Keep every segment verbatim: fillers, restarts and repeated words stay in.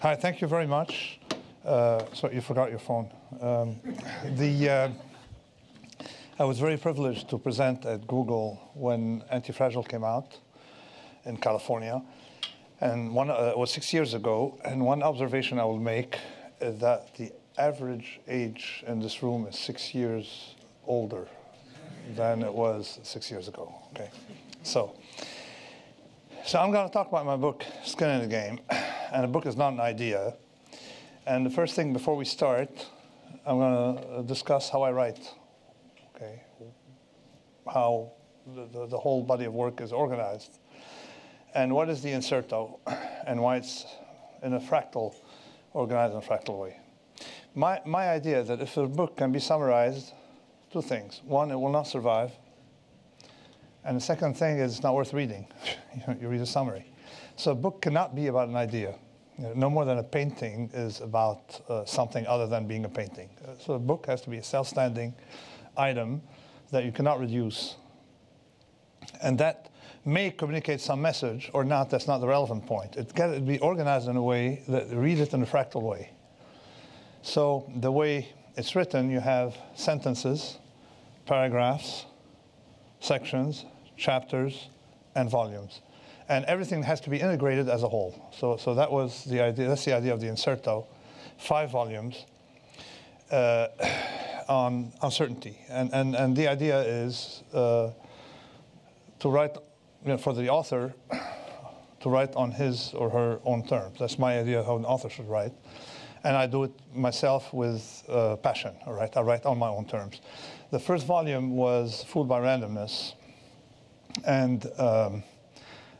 Hi, thank you very much. Uh, sorry, you forgot your phone. Um, the, uh, I was very privileged to present at Google when Antifragile came out in California. And one, uh, it was six years ago. And one observation I will make is that the average age in this room is six years older than it was six years ago. Okay, so, so I'm going to talk about my book, Skin in the Game. And a book is not an idea. And the first thing before we start, I'm going to discuss how I write, okay? How the, the, the whole body of work is organized. And what is the Incerto, and why it's in a fractal, organized in a fractal way. My, my idea is that if a book can be summarized, two things. One, it will not survive. And the second thing is it's not worth reading. You read a summary. So a book cannot be about an idea. No more than a painting is about uh, something other than being a painting. So a book has to be a self-standing item that you cannot reduce. And that may communicate some message or not. That's not the relevant point. It can be organized in a way that reads it in a fractal way. So the way it's written, you have sentences, paragraphs, sections, chapters, and volumes. And everything has to be integrated as a whole. So, so that was the idea. That's the idea of the Incerto, five volumes uh, on uncertainty. And, and, and the idea is uh, to write, you know, for the author to write on his or her own terms. That's my idea of how an author should write. And I do it myself with uh, passion. All right? I write on my own terms. The first volume was Fooled by Randomness. And um,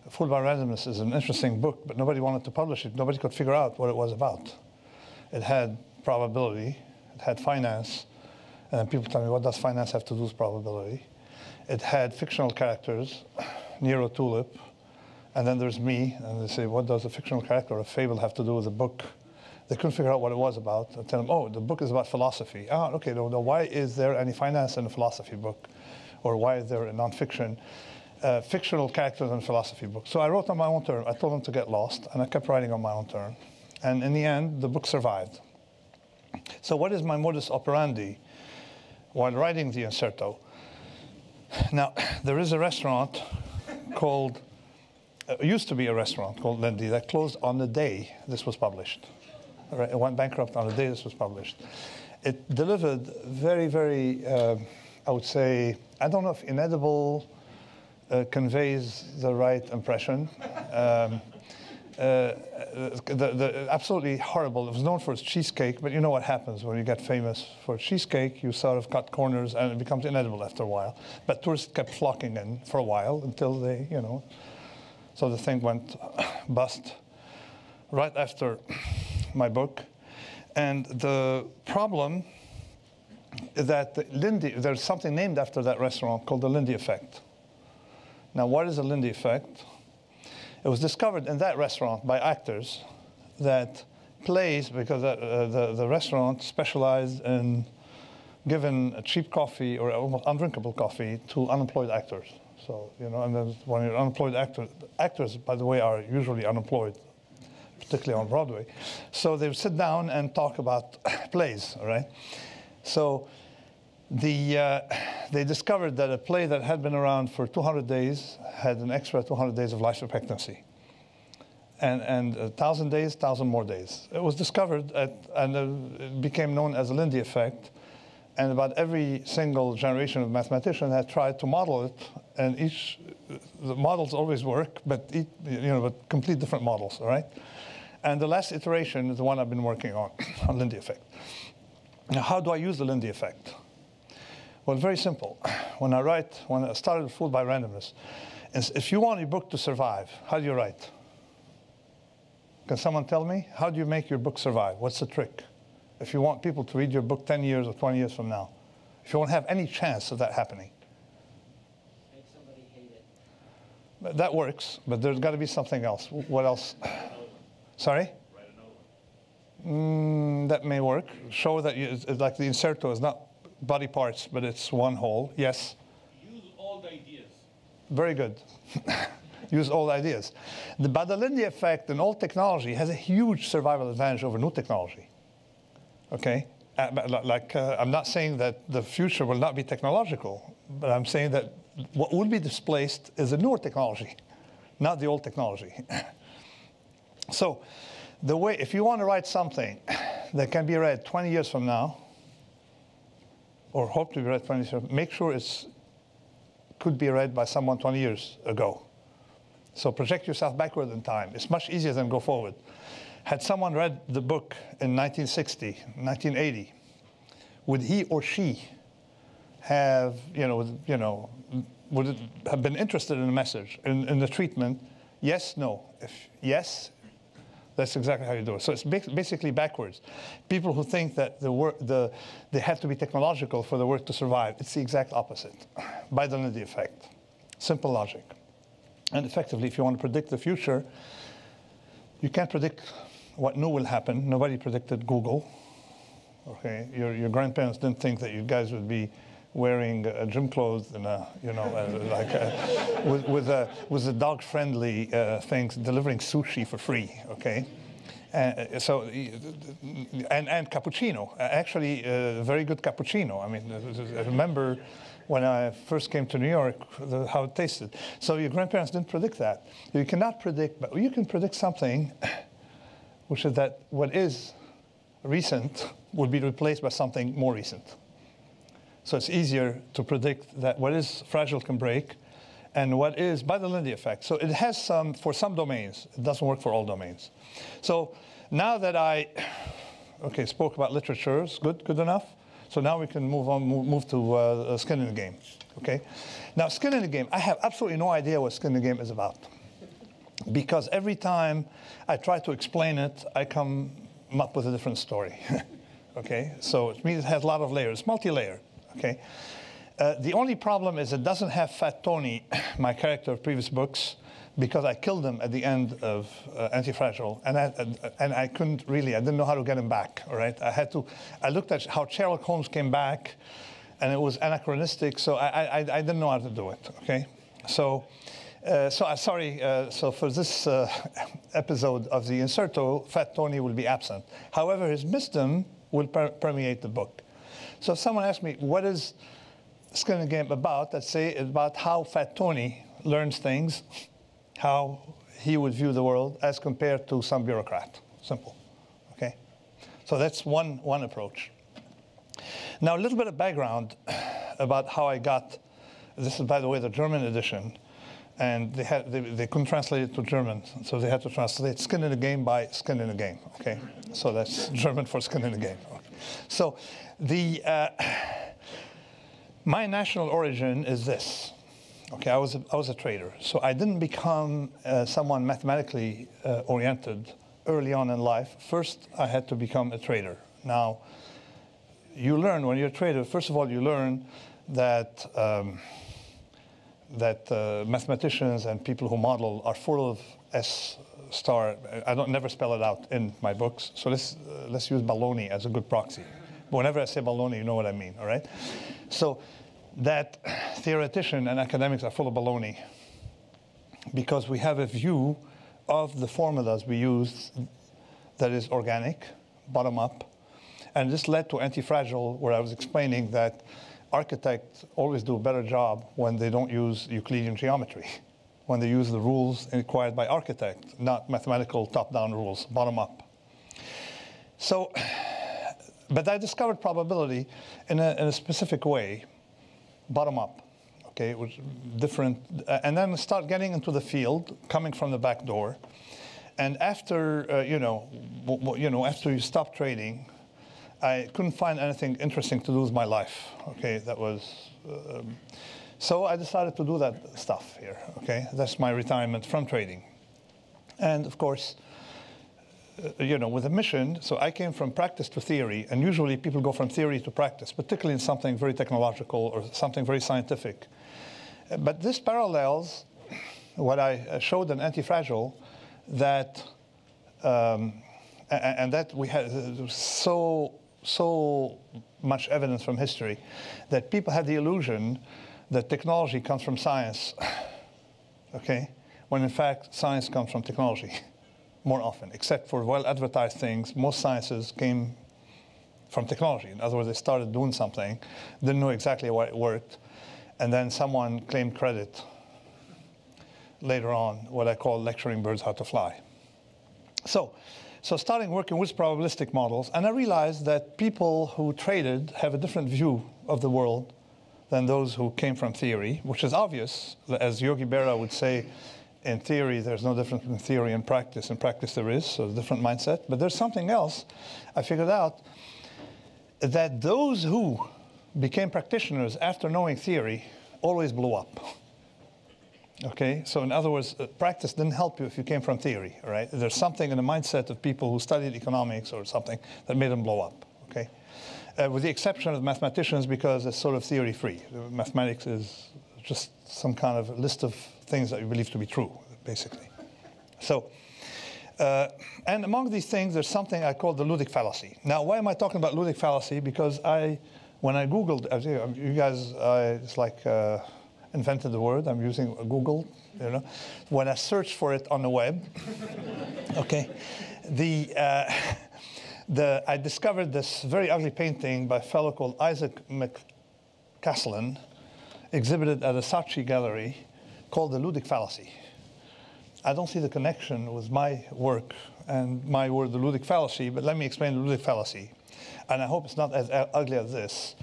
Fooled by Randomness is an interesting book, but nobody wanted to publish it. Nobody could figure out what it was about. It had probability, it had finance, and people tell me, what does finance have to do with probability? It had fictional characters, Nero Tulip, and then there's me, and they say, what does a fictional character or a fable have to do with a book? They couldn't figure out what it was about. I tell them, oh, the book is about philosophy. Ah, okay, no, no, why is there any finance in a philosophy book? Or why is there a nonfiction? Uh, fictional characters and philosophy books. So I wrote on my own term. I told them to get lost, and I kept writing on my own term. And in the end, the book survived. So what is my modus operandi while writing the Incerto? Now, there is a restaurant called, uh, it used to be a restaurant called Lindy that closed on the day this was published. All right, it went bankrupt on the day this was published. It delivered very, very, uh, I would say, I don't know if inedible, Uh, conveys the right impression. Um, uh, the, the, absolutely horrible. It was known for its cheesecake, but you know what happens when you get famous for cheesecake. You sort of cut corners, and it becomes inedible after a while. But tourists kept flocking in for a while until they, you know, so the thing went bust right after my book. And the problem is that the Lindy, there's something named after that restaurant called the Lindy Effect. Now, what is the Lindy Effect? It was discovered in that restaurant by actors that plays, because uh, the, the restaurant specialized in giving cheap coffee or almost undrinkable coffee to unemployed actors. So, you know, and then when you're unemployed actors, actors, by the way, are usually unemployed, particularly on Broadway. So they would sit down and talk about plays, all right? So, The, uh, they discovered that a play that had been around for two hundred days had an extra two hundred days of life expectancy. And, and one thousand days, one thousand more days. It was discovered at, and uh, it became known as the Lindy Effect. And about every single generation of mathematicians had tried to model it. And each, the models always work, but, each, you know, but complete different models, all right? And the last iteration is the one I've been working on, on Lindy Effect. Now, how do I use the Lindy Effect? Well, very simple. When I write, when I started Fooled by Randomness, if you want a book to survive, how do you write? Can someone tell me? How do you make your book survive? What's the trick? If you want people to read your book ten years or twenty years from now, if you won't have any chance of that happening. Make somebody hate it. That works, but there's got to be something else. What else? Sorry? Write another one. Mm, that may work. Show that you, like the Incerto is not body parts, but it's one whole. Yes? Use old ideas. Very good. Use old ideas. The Badalindy effect in old technology has a huge survival advantage over new technology. Okay? Uh, but like, uh, I'm not saying that the future will not be technological, but I'm saying that what will be displaced is the newer technology, not the old technology. So, the way, if you want to write something that can be read twenty years from now, or hope to be read twenty years from now, make sure it could be read by someone twenty years ago. So project yourself backward in time. It's much easier than go forward. Had someone read the book in nineteen sixty, nineteen eighty, would he or she have, you know, you know, would it have been interested in the message, in, in the treatment? Yes, no. If yes, that's exactly how you do it. So it's basically backwards. People who think that the work, the, they have to be technological for the work to survive, it's the exact opposite. By the Lindy effect. Simple logic. And effectively, if you want to predict the future, you can't predict what new will happen. Nobody predicted Google. Okay, your, your grandparents didn't think that you guys would be wearing uh, gym clothes and a, you know, uh, like a, with with a with a dog-friendly uh, things, delivering sushi for free. Okay, uh, so and and cappuccino. Actually, a very good cappuccino. I mean, I remember when I first came to New York, the, how it tasted. So your grandparents didn't predict that. You cannot predict, but you can predict something, which is that what is recent will be replaced by something more recent. So it's easier to predict that what is fragile can break, and what is by the Lindy effect. So it has some, for some domains, it doesn't work for all domains. So now that I, okay, spoke about literatures, good, good enough. So now we can move on, move to uh, Skin in the Game, okay? Now, Skin in the Game, I have absolutely no idea what Skin in the Game is about, because every time I try to explain it, I come up with a different story, okay? So it means it has a lot of layers, multi-layer, okay? Uh, the only problem is it doesn't have Fat Tony, my character of previous books, because I killed him at the end of uh, Antifragile, and I, uh, and I couldn't really, I didn't know how to get him back, all right? I had to, I looked at how Sherlock Holmes came back, and it was anachronistic, so I, I, I didn't know how to do it, okay? So, uh, so uh, sorry, uh, so for this uh, episode of the Incerto, Fat Tony will be absent. However, his wisdom will per permeate the book. So if someone asks me, what is Skin in the Game about? I'd say about how Fat Tony learns things, how he would view the world as compared to some bureaucrat. Simple, okay? So that's one, one approach. Now, a little bit of background about how I got, this is, by the way, the German edition, and they, had, they, they couldn't translate it to German, so they had to translate Skin in the Game by Skin in the Game, okay? So that's German for Skin in the Game. Okay. So the, uh, my national origin is this. Okay, I was, a, I was a trader, so I didn't become uh, someone mathematically uh, oriented early on in life. First, I had to become a trader. Now, you learn when you're a trader, first of all, you learn that, um, that uh, mathematicians and people who model are full of S star. I don't never spell it out in my books, so let's, uh, let's use baloney as a good proxy. But whenever I say baloney, you know what I mean, all right? So, that theoreticians and academics are full of baloney because we have a view of the formulas we use that is organic, bottom-up. And this led to Antifragile, where I was explaining that architects always do a better job when they don't use Euclidean geometry, when they use the rules acquired by architects, not mathematical top-down rules, bottom-up. So, but I discovered probability in a, in a specific way, bottom up, okay, it was different. Uh, and then start getting into the field, coming from the back door. And after, uh, you know, w w you know, after you stop trading, I couldn't find anything interesting to do with my life, okay, that was, um, so I decided to do that stuff here, okay, that's my retirement from trading. And of course, Uh, you know, with a mission, so I came from practice to theory, and usually people go from theory to practice, particularly in something very technological or something very scientific. Uh, but this parallels what I uh, showed in Antifragile, that, um, and, and that we had uh, so so much evidence from history that people have the illusion that technology comes from science, okay? When in fact, science comes from technology more often, except for well-advertised things. Most sciences came from technology. In other words, they started doing something, didn't know exactly why it worked, and then someone claimed credit later on, what I call lecturing birds how to fly. So, so starting working with probabilistic models, and I realized that people who traded have a different view of the world than those who came from theory, which is obvious. As Yogi Berra would say, in theory, there's no difference between theory and practice. In practice, there is, so it's a different mindset. But there's something else I figured out, that those who became practitioners after knowing theory always blew up. Okay, so in other words, practice didn't help you if you came from theory, all right? There's something in the mindset of people who studied economics or something that made them blow up, okay? Uh, with the exception of mathematicians, because it's sort of theory-free. Mathematics is just some kind of list of things that you believe to be true, basically. So, uh, and among these things, there's something I call the Ludic Fallacy. Now, why am I talking about Ludic Fallacy? Because I, when I Googled, you guys, I, it's like, uh, invented the word, I'm using Google, you know, when I search for it on the web, okay, the, uh, the, I discovered this very ugly painting by a fellow called Isaac McCaslin, exhibited at the Saatchi gallery, called The Ludic Fallacy. I don't see the connection with my work and my word, the Ludic Fallacy, but let me explain the Ludic Fallacy. And I hope it's not as ugly as this.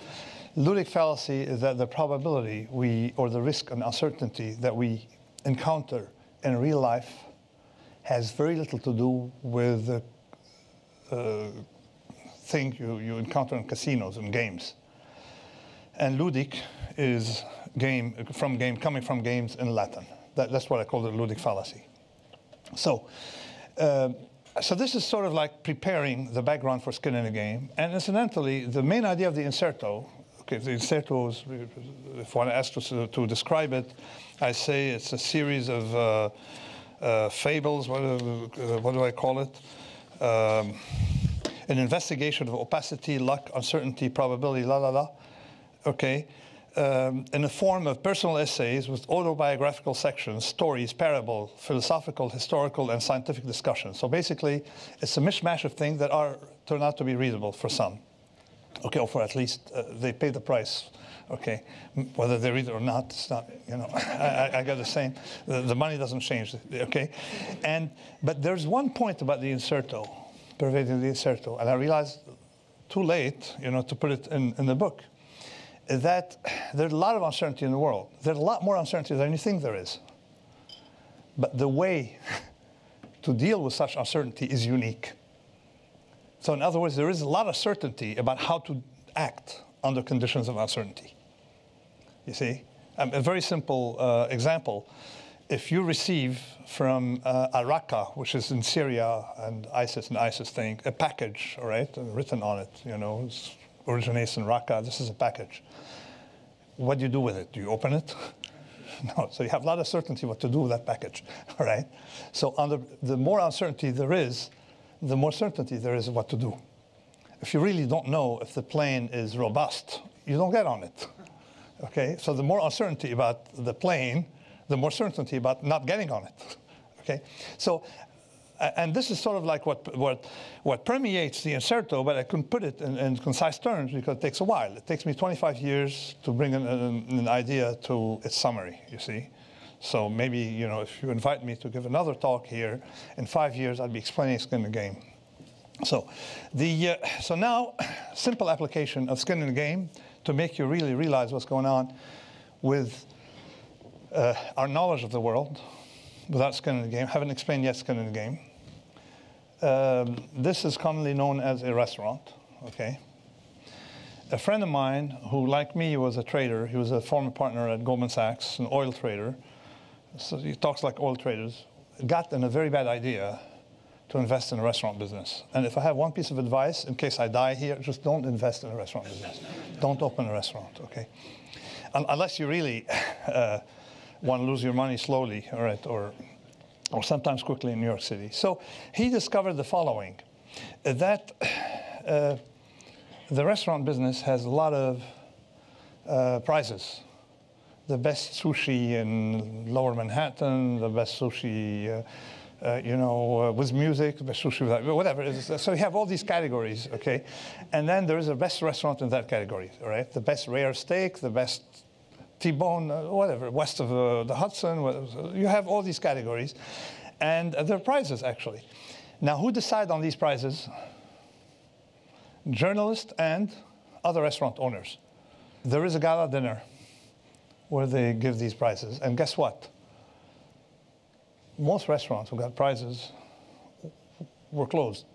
Ludic fallacy is that the probability we, or the risk and uncertainty that we encounter in real life has very little to do with the uh, thing you, you encounter in casinos and games. And ludic is game, from game, coming from games in Latin. That, that's what I call the ludic fallacy. So, uh, So this is sort of like preparing the background for Skin in the Game. And incidentally, the main idea of the Incerto, okay, the Incerto is, if one asks to, to describe it, I say it's a series of uh, uh, fables, what, uh, what do I call it? Um, an investigation of opacity, luck, uncertainty, probability, la la la, okay? Um, in the form of personal essays with autobiographical sections, stories, parable, philosophical, historical, and scientific discussions. So basically, it's a mishmash of things that are turn out to be readable for some. Okay, or for at least uh, they pay the price. Okay, whether they read it or not, it's not, you know, I, I got the same. The, the money doesn't change, okay? And, but there's one point about the Incerto, pervading the Incerto, and I realized too late, you know, to put it in, in the book, that there's a lot of uncertainty in the world. There's a lot more uncertainty than you think there is. But the way to deal with such uncertainty is unique. So in other words, there is a lot of certainty about how to act under conditions of uncertainty. You see? Um, a very simple uh, example. If you receive from uh, Raqqa, which is in Syria and ISIS and ISIS thing, a package, all right, written on it, you know, it's, originates in Raqqa, this is a package. What do you do with it? Do you open it? No, so you have a lot of certainty what to do with that package, all right? So under, the more uncertainty there is, the more certainty there is what to do. If you really don't know if the plane is robust, you don't get on it, okay? So the more uncertainty about the plane, the more certainty about not getting on it, okay? So, and this is sort of like what, what, what permeates the Incerto, but I couldn't put it in, in concise terms because it takes a while. It takes me twenty-five years to bring an, an, an idea to its summary, you see. So maybe, you know, if you invite me to give another talk here, in five years I'll be explaining Skin in the Game. So, the, uh, so now, simple application of Skin in the Game to make you really realize what's going on with uh, our knowledge of the world without Skin in the Game. Haven't explained yet Skin in the Game. Um, this is commonly known as a restaurant, okay? A friend of mine who, like me, was a trader, he was a former partner at Goldman Sachs, an oil trader, so he talks like oil traders, got in a very bad idea to invest in a restaurant business. And if I have one piece of advice, in case I die here, just don't invest in a restaurant business. Don't open a restaurant, okay? Um, unless you really uh, want to lose your money slowly, all right, or or sometimes quickly in New York City. So he discovered the following, that uh, the restaurant business has a lot of uh, prizes. The best sushi in Lower Manhattan, the best sushi, uh, uh, you know, uh, with music, the best sushi without, whatever. So you have all these categories, okay? And then there is the best restaurant in that category, all right? The best rare steak, the best T-bone, uh, whatever, west of uh, the Hudson. Whatever. You have all these categories. And uh, there are prizes, actually. Now, who decide on these prizes? Journalists and other restaurant owners. There is a gala dinner where they give these prizes. And guess what? Most restaurants who got prizes were closed,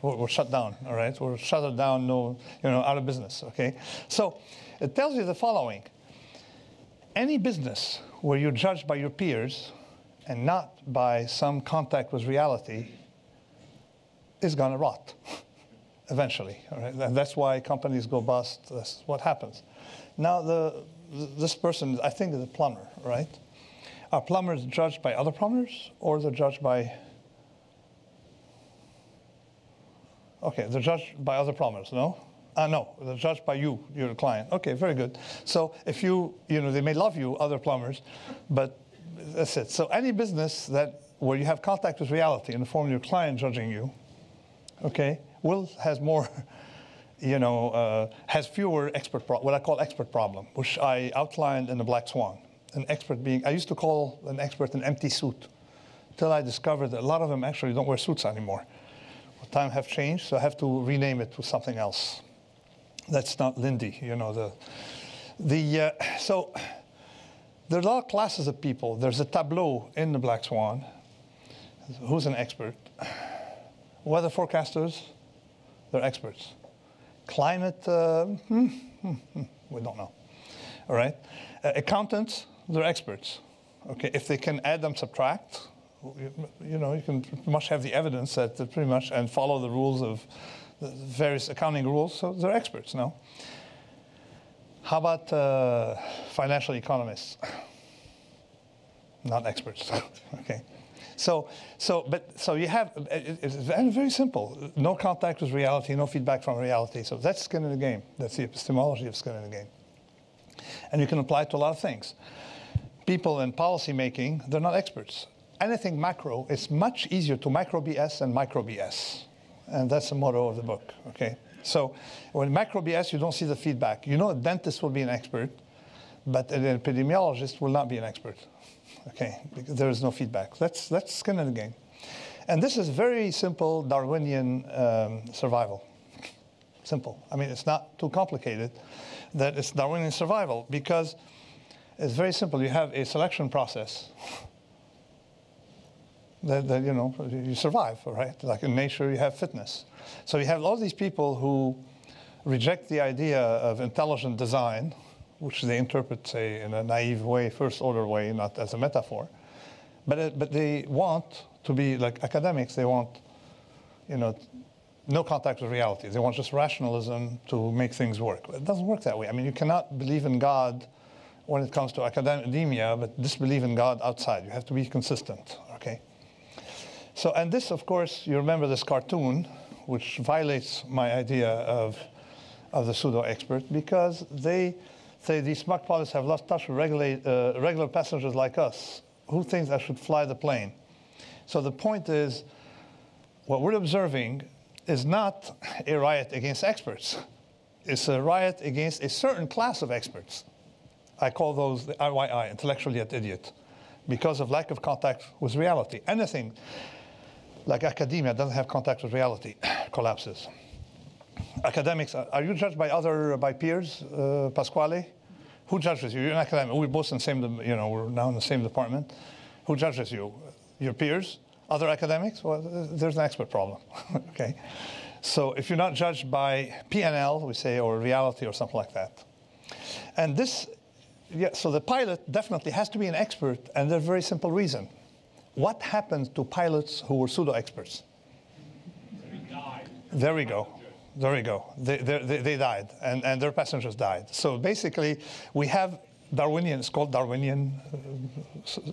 were, were shut down, all right? Were shut down, no, you know, out of business, okay? So it tells you the following. Any business where you're judged by your peers and not by some contact with reality is gonna rot eventually. All right? And that's why companies go bust. That's what happens. Now, the, this person, I think, is a plumber, right? Are plumbers judged by other plumbers, or they're judged by... Okay, they're judged by other plumbers, no? Uh, no, they're judged by you, your client. Okay, very good. So if you, you know, they may love you, other plumbers, but that's it. So any business that where you have contact with reality in the form of your client judging you, okay, will has more, you know, uh, has fewer expert, pro what I call expert problem, which I outlined in the Black Swan. An expert being, I used to call an expert an empty suit, until I discovered that a lot of them actually don't wear suits anymore. Well, time have changed, so I have to rename it to something else. That's not Lindy, you know, the, the uh, so there are a lot of classes of people. There's a tableau in the Black Swan. Who's an expert? Weather forecasters, they're experts. Climate, uh, hmm, hmm, hmm, we don't know, all right? Uh, accountants, they're experts, okay? If they can add them, subtract, you, you know, you can pretty much have the evidence that pretty much, and follow the rules of the various accounting rules, so they're experts now. How about uh, financial economists? Not experts, okay? So, so, but, so you have, it's very simple. No contact with reality, no feedback from reality. So that's skin in the game. That's the epistemology of skin in the game. And you can apply it to a lot of things. People in policy making, they're not experts. Anything macro, it's much easier to macro B S than micro B S. And that's the motto of the book, okay? So when macro B S, you don't see the feedback. You know a dentist will be an expert, but an epidemiologist will not be an expert. Okay, there is no feedback. That's, that's skin in the game. And this is very simple Darwinian um, survival. Simple. I mean, it's not too complicated that it's Darwinian survival, because it's very simple. You have a selection process that, that you know, you survive, right? Like in nature, you have fitness. So you have all these people who reject the idea of intelligent design, which they interpret, say, in a naive way, first-order way, not as a metaphor. But, it, but they want to be like academics. They want, you know, no contact with reality. They want just rationalism to make things work. It doesn't work that way. I mean, you cannot believe in God when it comes to academia, but disbelieve in God outside. You have to be consistent, okay? So, and this, of course, you remember this cartoon, which violates my idea of, of the pseudo-expert, because they... say these smart pilots have lost touch with regulate, uh, regular passengers like us. Who thinks I should fly the plane? So the point is, what we're observing is not a riot against experts. It's a riot against a certain class of experts. I call those the I Y I, intellectual yet idiot, because of lack of contact with reality. Anything like academia doesn't have contact with reality collapses. Academics, are you judged by other, by peers, uh, Pasquale? Who judges you? You're an academic. We're both in the same, you know, we're now in the same department. Who judges you? Your peers? Other academics? Well, there's an expert problem, okay? So if you're not judged by P N L, we say, or reality or something like that. And this, yeah, so the pilot definitely has to be an expert, and there's a very simple reason. What happened to pilots who were pseudo-experts? They died. There we go. There we go. They, they, they died, and, and their passengers died. So basically, we have Darwinian, it's called Darwinian,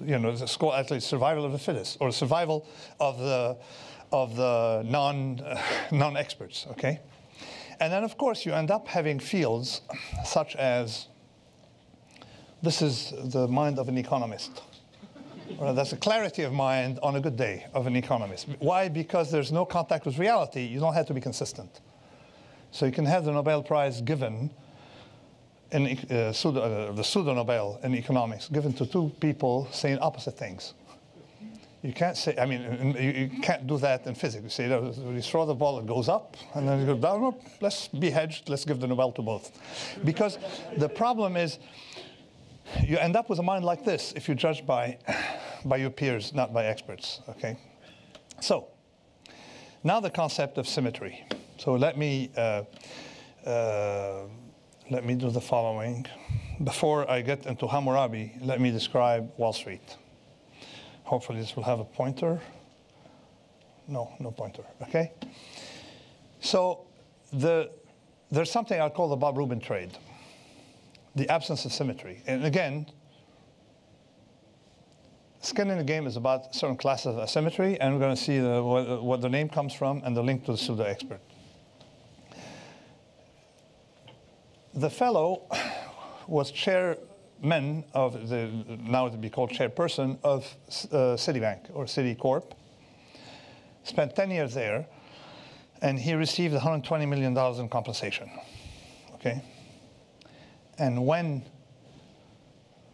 you know, it's called actually survival of the fittest, or survival of the, of the non, uh, non-experts, okay? And then, of course, you end up having fields such as, this is the mind of an economist. Well, that's the clarity of mind on a good day of an economist. Why? Because there's no contact with reality. You don't have to be consistent. So you can have the Nobel Prize given, in, uh, pseudo, uh, the pseudo-Nobel in economics, given to two people saying opposite things. You can't say, I mean, you, you can't do that in physics. You say, you throw the ball, it goes up, and then it goes down. Let's be hedged. Let's give the Nobel to both. Because the problem is, you end up with a mind like this if you judge by, by your peers, not by experts, okay? So, now the concept of symmetry. So let me, uh, uh, let me do the following. Before I get into Hammurabi, let me describe Wall Street. Hopefully this will have a pointer. No, no pointer, okay? So the, there's something I call the Bob Rubin trade. The absence of symmetry. And again, Skin in the Game is about certain classes of asymmetry, and we're going to see the, what, what the name comes from and the link to the pseudo-expert. The fellow was chairman of the, now it would be called chairperson, of uh, Citibank or Citicorp, spent ten years there, and he received one hundred twenty million dollars in compensation, okay? And when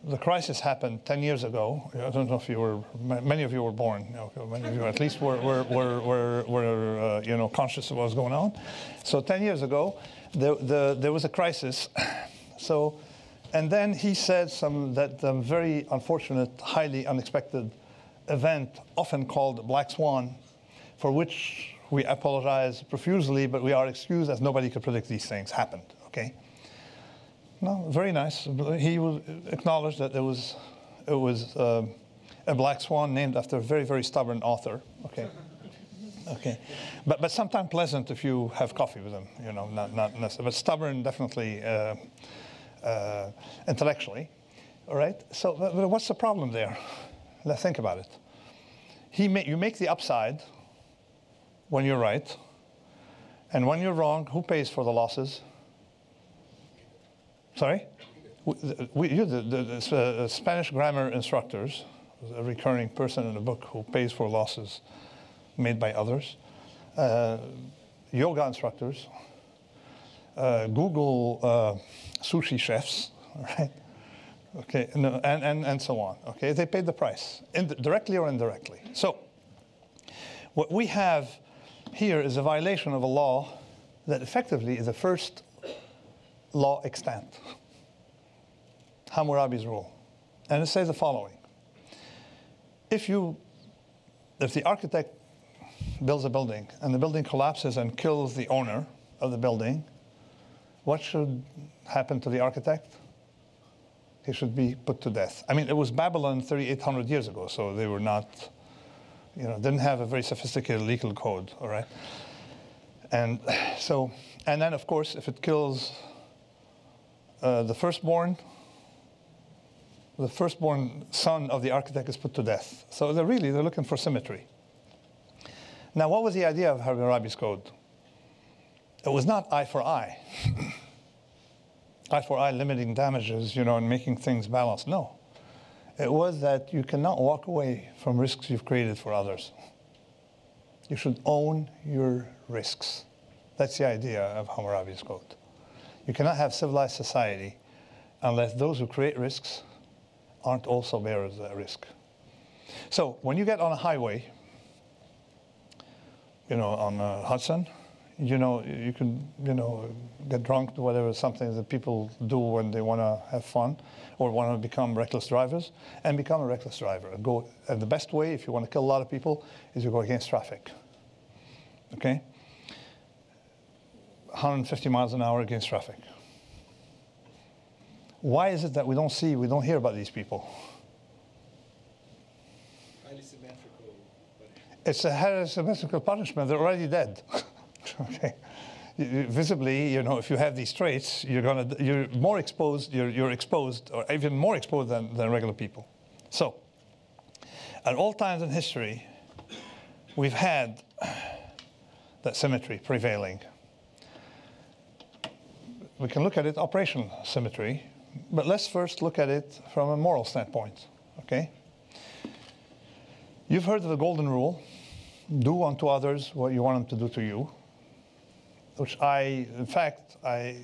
the crisis happened ten years ago, I don't know if you were, many of you were born, you know, many of you at least were, were, were, were, were uh, you know, conscious of what was going on. So ten years ago, there, the, there was a crisis. So, and then he said some, that um, very unfortunate, highly unexpected event, often called Black Swan, for which we apologize profusely, but we are excused as nobody could predict these things happened, okay? No, very nice. He acknowledged that it was, it was uh, a black swan named after a very, very stubborn author. Okay, okay, but but sometimes pleasant if you have coffee with him. You know, not not necessarily, but stubborn definitely uh, uh, intellectually. All right. So, but what's the problem there? Let's think about it. He ma you make the upside when you're right, and when you're wrong, who pays for the losses? Sorry? We, you, the, the, the uh, Spanish grammar instructors, a recurring person in the book who pays for losses made by others, uh, yoga instructors, uh, Google uh, sushi chefs, right? Okay, no, and, and, and so on. Okay, they paid the price, in, directly or indirectly. So, what we have here is a violation of a law that effectively is the first law extant, Hammurabi's rule. And it says the following. If you, if the architect builds a building and the building collapses and kills the owner of the building, what should happen to the architect? He should be put to death. I mean, it was Babylon thirty-eight hundred years ago, so they were not, you know, didn't have a very sophisticated legal code, all right? And so, and then of course, if it kills Uh, the firstborn, the firstborn son of the architect is put to death. So they're really, they're looking for symmetry. Now, what was the idea of Hammurabi's code? It was not eye for eye. Eye for eye limiting damages, you know, and making things balanced. No. It was that you cannot walk away from risks you've created for others. You should own your risks. That's the idea of Hammurabi's code. You cannot have civilized society unless those who create risks aren't also bearers of that risk. So when you get on a highway, you know, on uh, Hudson, you know, you can, you know, get drunk, do whatever, something that people do when they want to have fun or want to become reckless drivers, and become a reckless driver. And, go, and the best way, if you want to kill a lot of people, is you go against traffic, okay? one hundred fifty miles an hour against traffic. Why is it that we don't see, we don't hear about these people? Highly symmetrical punishment. It's a highly symmetrical punishment. They're already dead. Okay. Visibly, you know, if you have these traits, you're gonna, you're more exposed, you're, you're exposed, or even more exposed than, than regular people. So, at all times in history, we've had that symmetry prevailing. We can look at it operational symmetry, but let's first look at it from a moral standpoint, okay? You've heard of the golden rule, do unto others what you want them to do to you, which I, in fact, I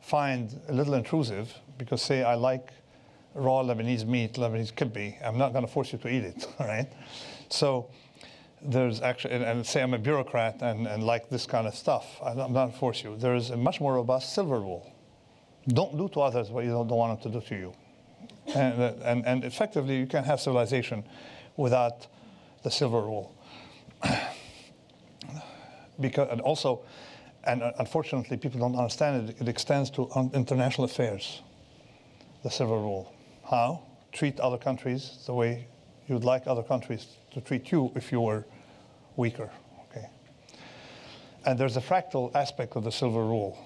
find a little intrusive because, say, I like raw Lebanese meat, Lebanese kibbe, I'm not going to force you to eat it, all right? So there's actually, and, and say I'm a bureaucrat and, and like this kind of stuff, I'm not going to force you. There's a much more robust silver rule. Don't do to others what you don't, don't want them to do to you. And, and, and effectively, you can't have civilization without the silver rule. Because, and also, and unfortunately, people don't understand it, it extends to international affairs, the silver rule. How? Treat other countries the way you'd like other countries to treat you if you were weaker, okay? And there's a fractal aspect of the silver rule.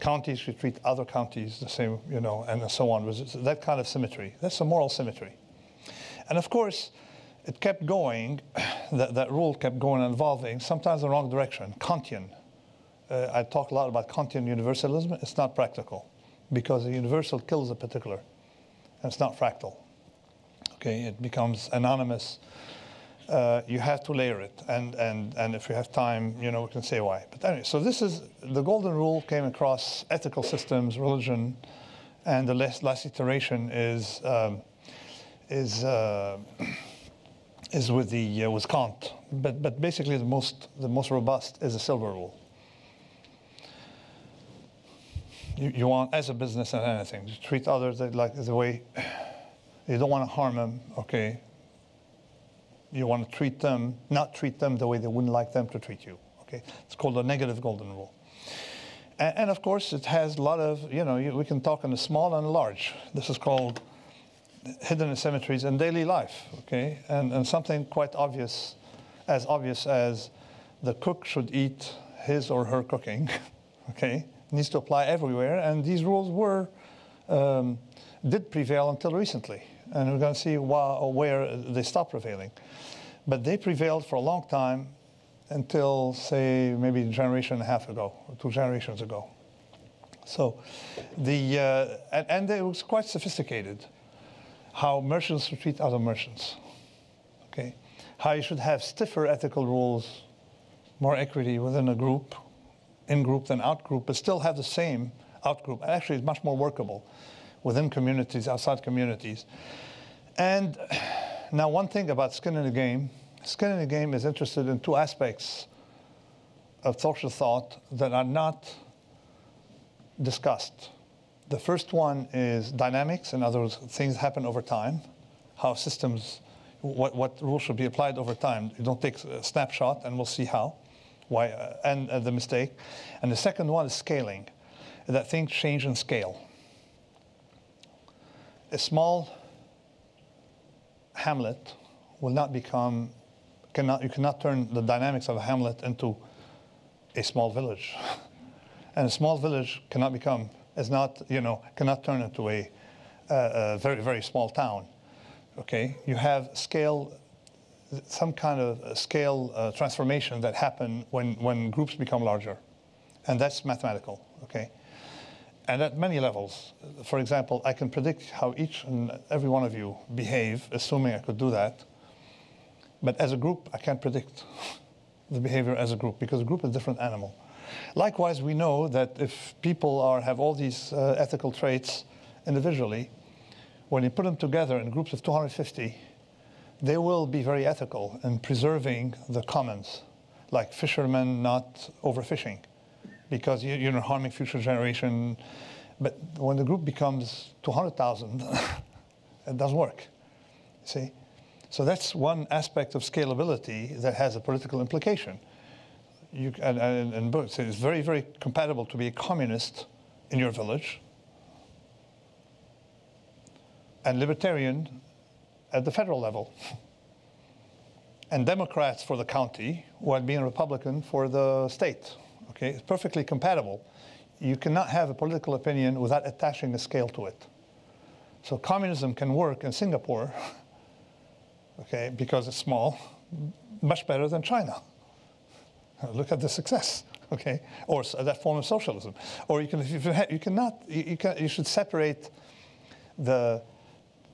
Counties should treat other counties the same, you know, and so on. That kind of symmetry. That's a moral symmetry. And of course, it kept going, that, that rule kept going and evolving, sometimes in the wrong direction. Kantian. Uh, I talk a lot about Kantian universalism. It's not practical because the universal kills the particular, and it's not fractal. Okay, it becomes anonymous. Uh, you have to layer it, and, and, and if we have time, you know, we can say why. But anyway, so this is, the golden rule came across ethical systems, religion, and the last, last iteration is, um, is, uh, is with the, uh, with Kant. But, but basically the most, the most robust is the silver rule. You, you want, as a business and anything, you treat others like the way, you don't want to harm them, okay? You want to treat them, not treat them the way they wouldn't like them to treat you, okay? It's called the negative golden rule. And, and of course, it has a lot of, you know, you, we can talk on the small and the large. This is called hidden asymmetries in daily life, okay? And, and something quite obvious, as obvious as the cook should eat his or her cooking, okay? It needs to apply everywhere, and these rules were, um, did prevail until recently. And we're going to see why, where they stopped prevailing. But they prevailed for a long time until, say, maybe a generation and a half ago, or two generations ago. So the, uh, and, and it was quite sophisticated, how merchants should treat other merchants, okay? How you should have stiffer ethical rules, more equity within a group, in-group than out-group, but still have the same out-group. Actually, it's much more workable within communities, outside communities. And now one thing about Skin in the Game, Skin in the Game is interested in two aspects of social thought that are not discussed. The first one is dynamics, in other words, things happen over time, how systems, what, what rules should be applied over time. You don't take a snapshot and we'll see how, why, uh, and uh, the mistake. And the second one is scaling, that things change in scale. A small hamlet will not become, cannot, you cannot turn the dynamics of a hamlet into a small village. And a small village cannot become, is not, you know, cannot turn into a, uh, a very, very small town, okay? You have scale, some kind of scale uh, transformation that happen when, when groups become larger. And that's mathematical, okay? And at many levels. For example, I can predict how each and every one of you behave, assuming I could do that. But as a group, I can't predict the behavior as a group, because a group is a different animal. Likewise, we know that if people are, have all these uh, ethical traits individually, when you put them together in groups of two hundred fifty, they will be very ethical in preserving the commons, like fishermen not overfishing, because you're not harming future generation. But when the group becomes two hundred thousand, it doesn't work, see? So that's one aspect of scalability that has a political implication. You, and, and, and both, it's very, very compatible to be a communist in your village and libertarian at the federal level and Democrats for the county while being Republican for the state. Okay, it's perfectly compatible. You cannot have a political opinion without attaching a scale to it. So communism can work in Singapore, okay, because it's small, much better than China. Look at the success. okay, or that form of socialism. Or you can, you cannot, you can, you should separate the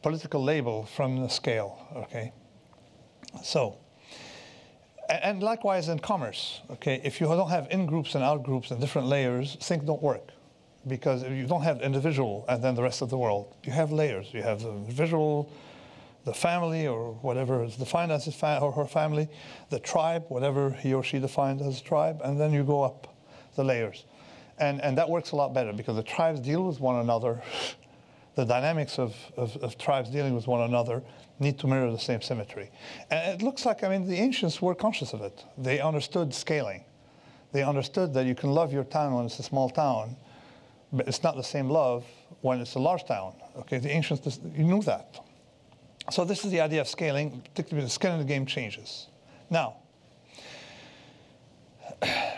political label from the scale, okay. So, and likewise in commerce, okay, if you don't have in groups and out groups and different layers, things don't work. Because you don't have the individual and then the rest of the world. You have layers. You have the individual, the family, or whatever is defined as his fa or her family, the tribe, whatever he or she defined as a tribe, and then you go up the layers. And, and that works a lot better because the tribes deal with one another. The dynamics of, of, of tribes dealing with one another need to mirror the same symmetry. And it looks like, I mean, the ancients were conscious of it. They understood scaling. They understood that you can love your town when it's a small town, but it's not the same love when it's a large town. Okay, the ancients knew that. So this is the idea of scaling, particularly the skin in the game changes. Now,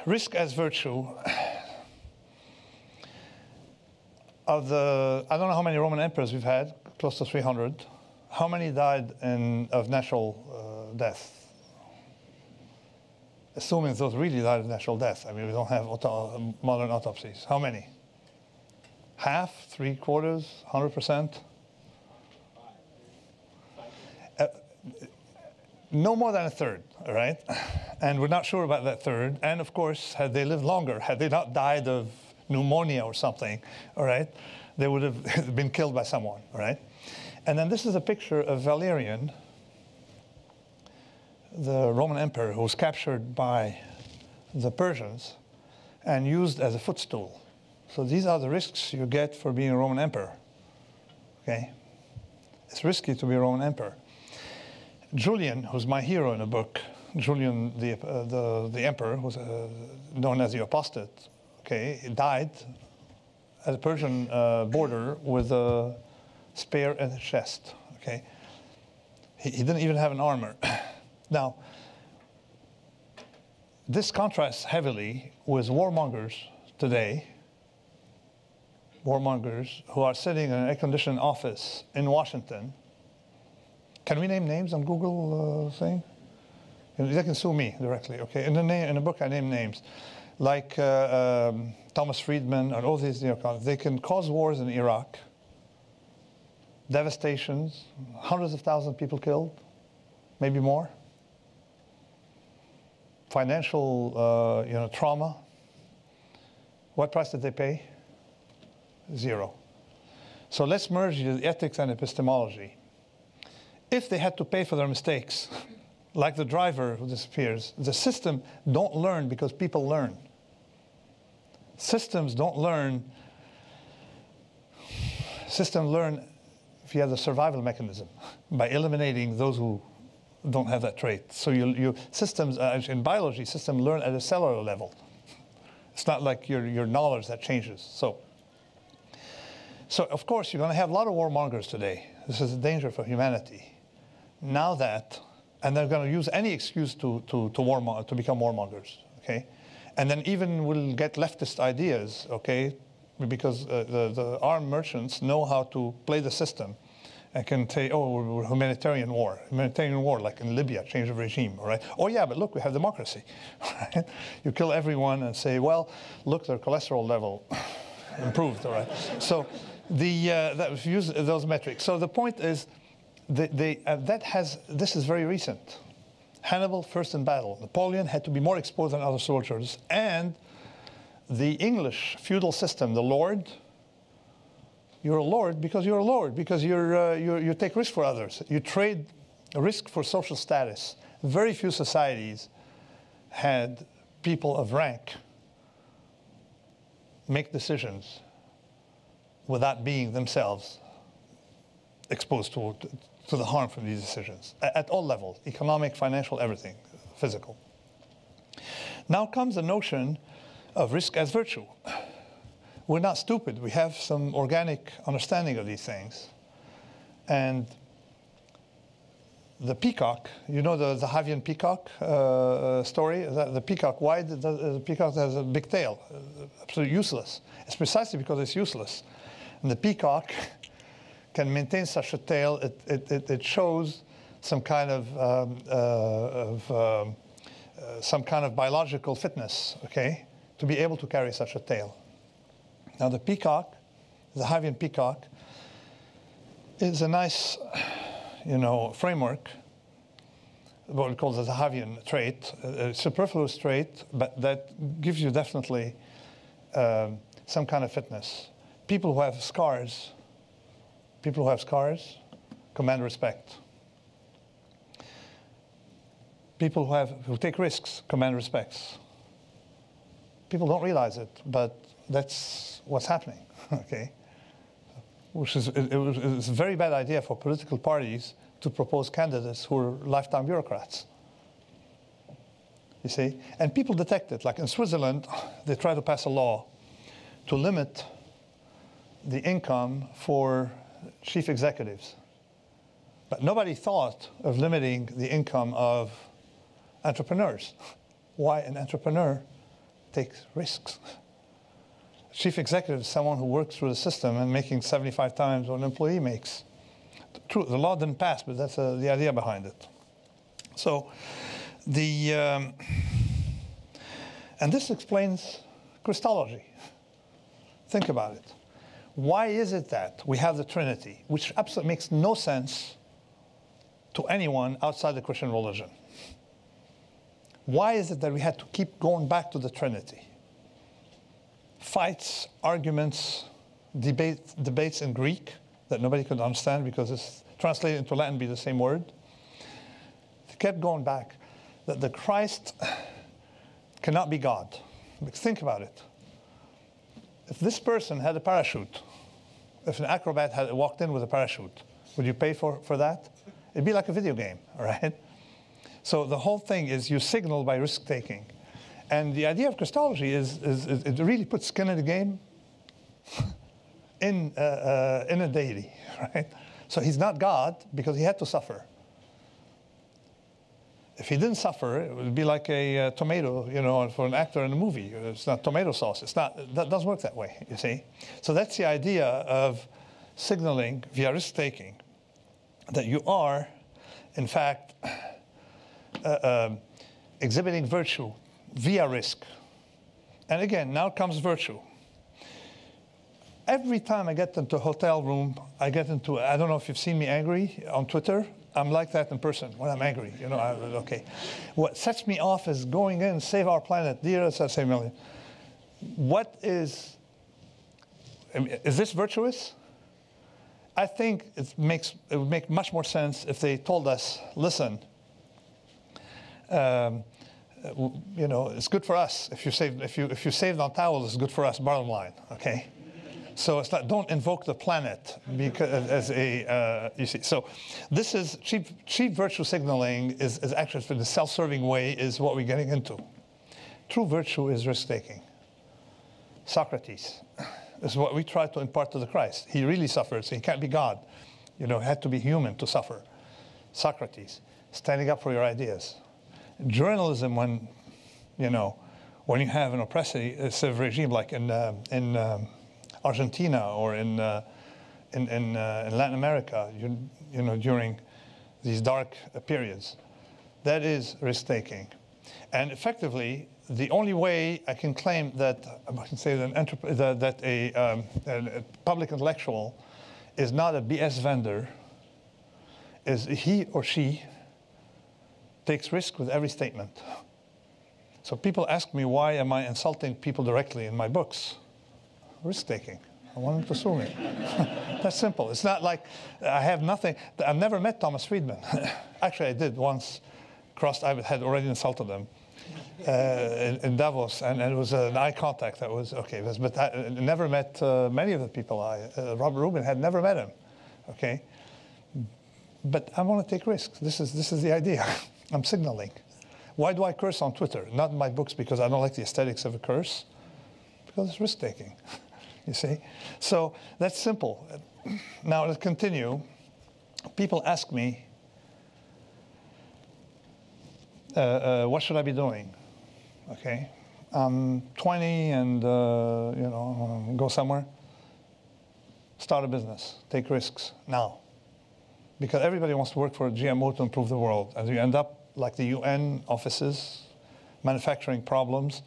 risk as virtue of the, I don't know how many Roman emperors we've had, close to three hundred. How many died in, of natural uh, death? Assuming those really died of natural death. I mean, we don't have auto modern autopsies. How many? Half, three quarters, one hundred percent? Uh, no more than a third, all right? And we're not sure about that third. And of course, had they lived longer, had they not died of pneumonia or something, all right, they would have been killed by someone, all right? And then this is a picture of Valerian, the Roman emperor who was captured by the Persians and used as a footstool. So these are the risks you get for being a Roman emperor, okay? It's risky to be a Roman emperor. Julian, who's my hero in a book, Julian the, uh, the, the emperor, who's uh, known as the apostate, okay, he died at the Persian uh, border with a spear in his chest, okay? He, he didn't even have an armor. Now, this contrasts heavily with warmongers today, warmongers who are sitting in an air-conditioned office in Washington. Can we name names on Google uh, thing? They can sue me directly, okay? In the, name, in the book, I name names. Like uh, um, Thomas Friedman and all these neocons. They can cause wars in Iraq, devastations, hundreds of thousands of people killed, maybe more. Financial uh, you know, trauma. What price did they pay? Zero. So let's merge the ethics and epistemology. If they had to pay for their mistakes, like the driver who disappears, the system don't learn because people learn. Systems don't learn. Systems learn via the survival mechanism by eliminating those who don't have that trait. So you, you systems, uh, in biology, systems learn at a cellular level. It's not like your, your knowledge that changes. So. So, of course, you're going to have a lot of warmongers today. This is a danger for humanity. Now that, and they're going to use any excuse to, to, to, warm, to become warmongers, okay? And then even we'll get leftist ideas, okay? Because uh, the, the armed merchants know how to play the system and can say, oh, we're humanitarian war. Humanitarian war, like in Libya, change of regime, all right? Oh, yeah, but look, we have democracy, right? You kill everyone and say, well, look, their cholesterol level improved, all right? So. The, uh, that use those metrics. So the point is, that, they, uh, that has, this is very recent. Hannibal, first in battle. Napoleon had to be more exposed than other soldiers. And the English feudal system, the lord, you're a lord because you're a lord, because you're, uh, you're, you take risk for others. You trade risk for social status. Very few societies had people of rank make decisions without being themselves exposed to, to the harm from these decisions, at all levels, economic, financial, everything, physical. Now comes the notion of risk as virtue. We're not stupid. We have some organic understanding of these things. And the peacock, you know the Zahavian peacock uh, story? The peacock, why the, the peacock has a big tail? Absolutely useless. It's precisely because it's useless. And the peacock can maintain such a tail. It, it, it, it shows some kind of, um, uh, of um, uh, some kind of biological fitness, okay? to be able to carry such a tail. Now the peacock, the Zahavian peacock, is a nice, you know, framework, what we call the Zahavian trait, a superfluous trait, but that gives you definitely um, some kind of fitness. People who have scars, people who have scars command respect. People who, have, who take risks command respects. People don't realize it, but that's what's happening, okay? Which is it, it was, it was a very bad idea for political parties to propose candidates who are lifetime bureaucrats, you see? And people detect it. Like in Switzerland, they try to pass a law to limit the income for chief executives. But nobody thought of limiting the income of entrepreneurs. Why? An entrepreneur takes risks. Chief executive is someone who works through the system and making seventy-five times what an employee makes. True, the law didn't pass, but that's uh, the idea behind it. So the, um, and this explains Christology. Think about it. Why is it that we have the Trinity, which absolutely makes no sense to anyone outside the Christian religion? Why is it that we had to keep going back to the Trinity? Fights, arguments, debate, debates in Greek that nobody could understand because it's translated into Latin be the same word. They kept going back, that the Christ cannot be God. Think about it. If this person had a parachute, if an acrobat had walked in with a parachute, would you pay for, for that? It'd be like a video game, right? So the whole thing is you signal by risk-taking. And the idea of Christology is, is, is it really puts skin in the game in, uh, uh, in a deity, right? So he's not God because he had to suffer. If he didn't suffer, it would be like a uh, tomato, you know, for an actor in a movie. It's not tomato sauce. It's not, that doesn't work that way, you see? So that's the idea of signaling via risk-taking, that you are, in fact, uh, um, exhibiting virtue via risk. And again, now comes virtue. Every time I get into a hotel room, I get into, I don't know if you've seen me angry on Twitter. I'm like that in person when I'm angry, you know, I, okay. What sets me off is going in, save our planet, dear, save a million. What is, is this virtuous? I think it makes, it would make much more sense if they told us, listen, um, you know, it's good for us. If you saved, if you, if you saved on towels, it's good for us, bottom line, okay? So it's like, don't invoke the planet because as a, uh, you see. So this is cheap, cheap virtue signaling is, is actually for the self-serving way is what we're getting into. True virtue is risk-taking. Socrates is what we try to impart to the Christ. He really suffered, so he can't be God. You know, he had to be human to suffer. Socrates, standing up for your ideas. Journalism when, you know, when you have an oppressive regime like in, um, in, um, Argentina or in uh, in, in, uh, in Latin America, you, you know, during these dark uh, periods, that is risk-taking, and effectively the only way I can claim that I can say that an that, that a, um, a public intellectual is not a B S vendor is he or she takes risk with every statement. So people ask me why am I insulting people directly in my books? Risk-taking. I wanted to sue me. That's simple. It's not like I have nothing. I've never met Thomas Friedman. Actually, I did once. Crossed, I had already insulted him uh, in, in Davos, and, and it was an eye contact that was okay. It was, but I never met uh, many of the people. I, uh, Bob Rubin had never met him. Okay, but I want to take risks. This is this is the idea. I'm signaling. Why do I curse on Twitter? Not in my books because I don't like the aesthetics of a curse. Because it's risk-taking. You see? So that's simple. Now let's continue. People ask me, uh, uh, what should I be doing? Okay, I'm twenty and, uh, you know, go somewhere. Start a business, take risks now. Because everybody wants to work for a G M O to improve the world. And you end up like the U N offices, manufacturing problems,